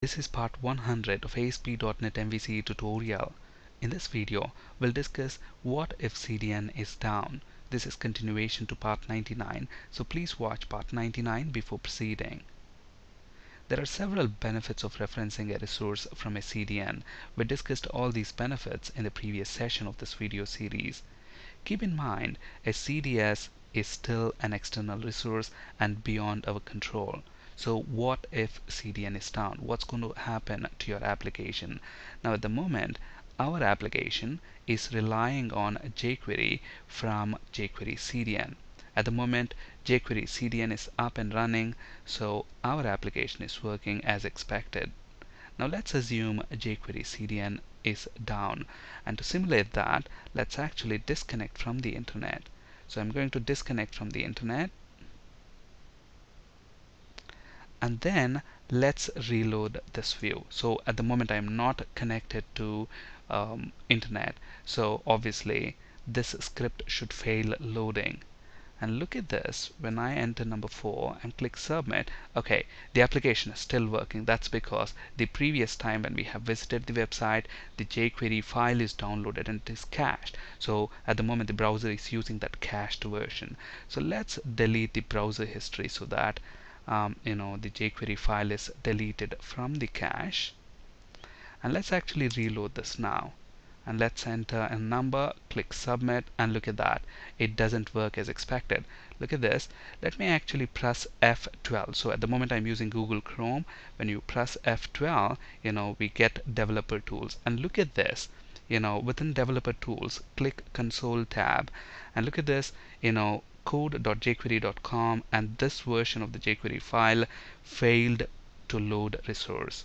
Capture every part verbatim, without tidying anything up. This is part one hundred of A S P dot NET M V C tutorial. In this video, we'll discuss what if C D N is down. This is continuation to part ninety-nine, so please watch part ninety-nine before proceeding. There are several benefits of referencing a resource from a C D N. We discussed all these benefits in the previous session of this video series. Keep in mind, a C D S is still an external resource and beyond our control. So what if C D N is down? What's going to happen to your application? Now at the moment, our application is relying on jQuery from jQuery C D N. At the moment, jQuery C D N is up and running, so our application is working as expected. Now let's assume jQuery C D N is down. And to simulate that, let's actually disconnect from the internet. So I'm going to disconnect from the internet. And then let's reload this view. So at the moment I'm not connected to um, internet, so obviously this script should fail loading. And look at this, when I enter number four and click submit, okay, the application is still working. That's because the previous time when we have visited the website, the jQuery file is downloaded and it is cached. So at the moment the browser is using that cached version. So let's delete the browser history so that Um, you know, the jQuery file is deleted from the cache. And let's actually reload this now. And let's enter a number, click submit, and look at that. It doesn't work as expected. Look at this. Let me actually press F twelve. So at the moment I'm using Google Chrome. When you press F twelve, you know, we get developer tools. And look at this. You know, within developer tools, click console tab. And look at this, you know, code dot jQuery dot com, and this version of the jQuery file failed to load resource.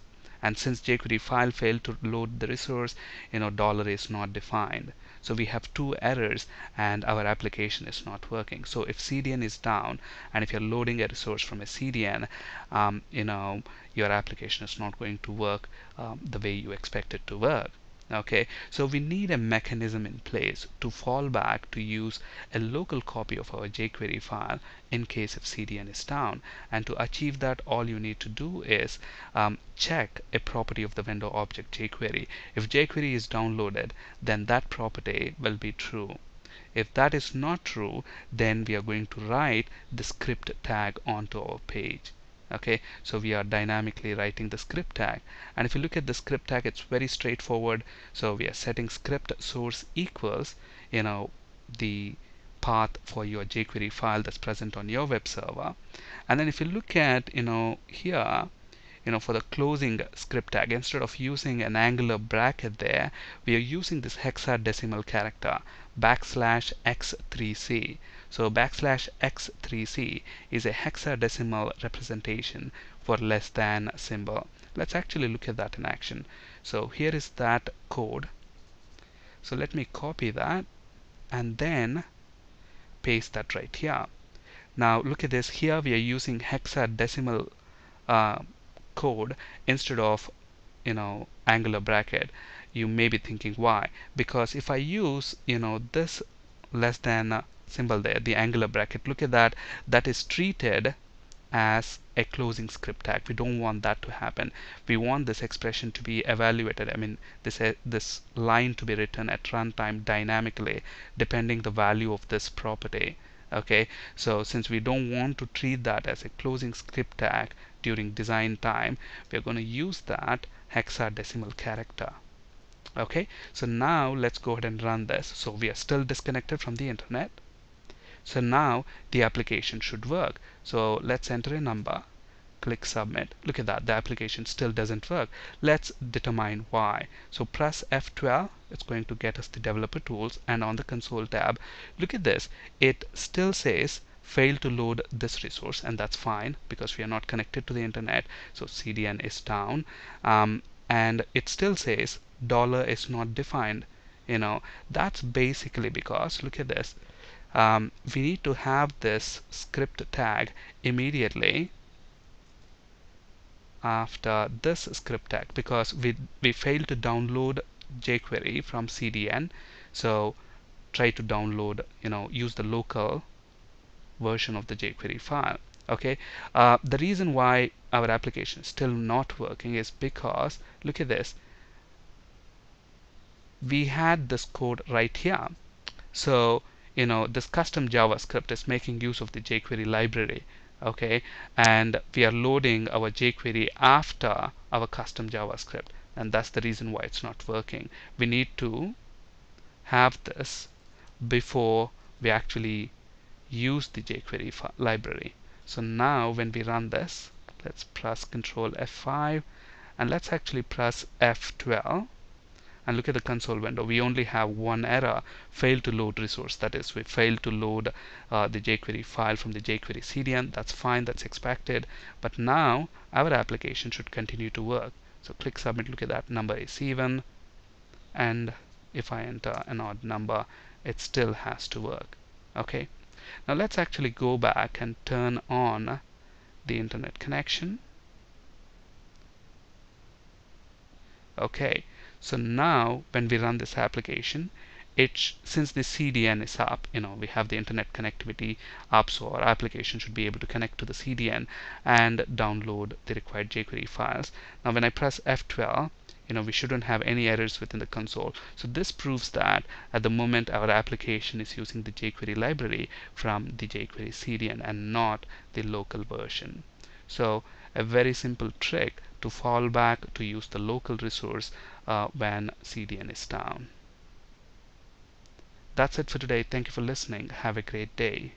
And since jQuery file failed to load the resource, you know, dollar is not defined. So we have two errors and our application is not working. So if C D N is down and if you're loading a resource from a C D N, um, you know, your application is not going to work um, the way you expect it to work. Okay, so we need a mechanism in place to fall back to use a local copy of our jQuery file in case if C D N is down. And to achieve that, all you need to do is um, check a property of the vendor object jQuery. If jQuery is downloaded, then that property will be true. If that is not true, then we are going to write the script tag onto our page. Okay, so we are dynamically writing the script tag. And if you look at the script tag, it's very straightforward. So we are setting script source equals, you know, the path for your jQuery file that's present on your web server. And then if you look at, you know, here, you know, for the closing script tag, instead of using an angular bracket there, we are using this hexadecimal character, backslash x three c. So backslash x three c is a hexadecimal representation for less than symbol. Let's actually look at that in action. So here is that code. So let me copy that and then paste that right here. Now look at this. Here we are using hexadecimal uh, code instead of, you know, angular bracket. You may be thinking why? Because if I use, you know, this less than symbol there, the angular bracket, look at that, that is treated as a closing script tag. We don't want that to happen. We want this expression to be evaluated, I mean this uh, this line to be written at runtime dynamically depending the value of this property. Okay, so since we don't want to treat that as a closing script tag during design time, we're going to use that hexadecimal character. Okay, so now let's go ahead and run this. So we are still disconnected from the internet. So now the application should work. So let's enter a number, click submit. Look at that, the application still doesn't work. Let's determine why. So press F twelve, it's going to get us the developer tools, and on the console tab, look at this, it still says fail to load this resource, and that's fine because we are not connected to the internet, so C D N is down. Um, and it still says dollar is not defined. You know, that's basically because, look at this, um, we need to have this script tag immediately after this script tag because we, we failed to download jQuery from C D N. So try to download, you know, use the local version of the jQuery file. Okay, uh, the reason why our application is still not working is because, look at this, we had this code right here. So, you know, this custom JavaScript is making use of the jQuery library, okay, and we are loading our jQuery after our custom JavaScript, and that's the reason why it's not working. We need to have this before we actually use the jQuery library. So now when we run this, let's press Control F five, and let's actually press F twelve. And look at the console window. We only have one error, failed to load resource. That is, we failed to load uh, the jQuery file from the jQuery C D N. That's fine, that's expected. But now our application should continue to work. So click Submit, look at that, number is even. And if I enter an odd number, it still has to work. Okay. Now let's actually go back and turn on the internet connection. Okay. So now when we run this application, it since the C D N is up, you know, we have the internet connectivity up, so our application should be able to connect to the C D N and download the required jQuery files. Now when I press F twelve, you know, we shouldn't have any errors within the console. So this proves that at the moment our application is using the jQuery library from the jQuery C D N and not the local version. So a very simple trick to fall back to use the local resource uh, when C D N is down. That's it for today. Thank you for listening. Have a great day.